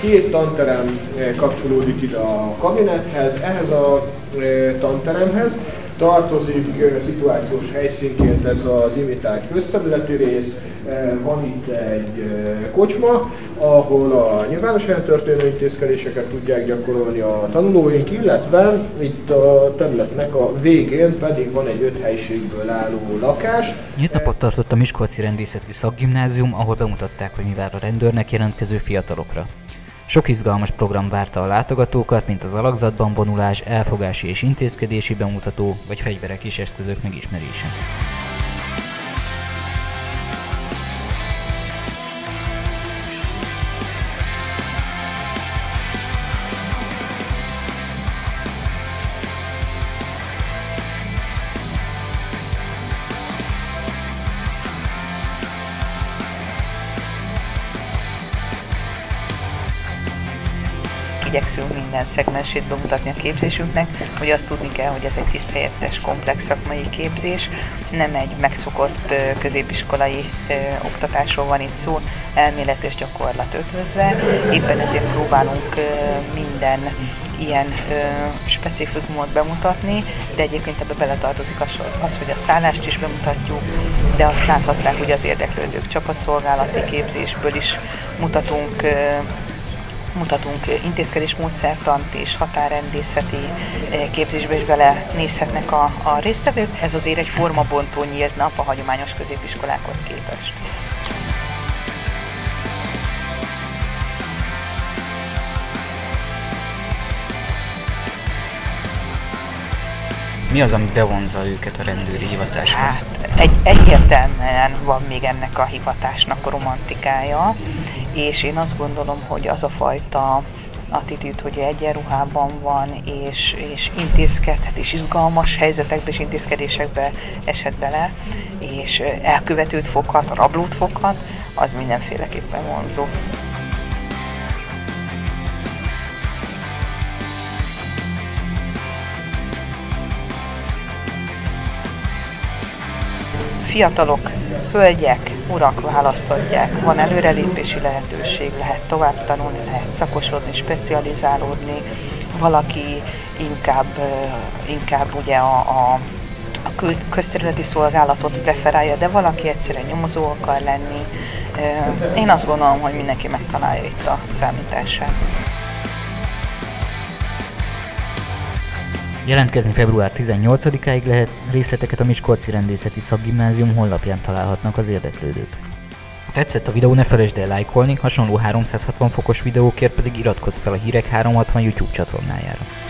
Két tanterem kapcsolódik ide a kabinethez, ehhez a tanteremhez tartozik szituációs helyszínként ez az imitált közterületi rész, van itt egy kocsma, ahol a nyilvánosan történő intézkedéseket tudják gyakorolni a tanulóink, illetve itt a területnek a végén pedig van egy 5 helyiségből álló lakás. Nyílt napot tartott a Miskolci Rendészeti Szakgimnázium, ahol bemutatták, hogy mi vár a rendőrnek jelentkező fiatalokra. Sok izgalmas program várta a látogatókat, mint az alakzatban vonulás, elfogási és intézkedési bemutató, vagy fegyverek és eszközök megismerése. Igyekszünk minden szegmensét bemutatni a képzésünknek, hogy azt tudni kell, hogy ez egy tiszthelyettes, komplex szakmai képzés, nem egy megszokott középiskolai oktatásról van itt szó, elmélet és gyakorlat ötvözve, éppen ezért próbálunk minden ilyen specifikumot bemutatni, de egyébként ebbe beletartozik az, hogy a szállást is bemutatjuk, de azt láthatták, hogy az érdeklődők csapatszolgálati képzésből is mutatunk intézkedésmódszertant és határrendészeti képzésbe is belenézhetnek a résztvevők. Ez azért egy formabontó nyílt nap a hagyományos középiskolákhoz képest. Mi az, ami bevonza őket a rendőri hivatáshoz? Hát, egyértelműen van még ennek a hivatásnak a romantikája, és én azt gondolom, hogy az a fajta attitűd, hogy egyenruhában van, és intézkedhet, és izgalmas helyzetekbe és intézkedésekbe eshet bele, és elkövetőt foghat, rablót foghat, az mindenféleképpen vonzó. Fiatalok, hölgyek, urak választhatják, van előrelépési lehetőség, lehet tovább tanulni, lehet szakosodni, specializálódni, valaki inkább ugye a közterületi szolgálatot preferálja, de valaki egyszerűen nyomozó akar lenni. Én azt gondolom, hogy mindenki megtalálja itt a számítását. Jelentkezni február 18-áig lehet, részleteket a Miskolci Rendészeti Szakgimnázium honlapján találhatnak az érdeklődők. Ha tetszett a videó, ne felejtsd el lájkolni, hasonló 360 fokos videókért pedig iratkozz fel a Hírek 360 YouTube csatornájára.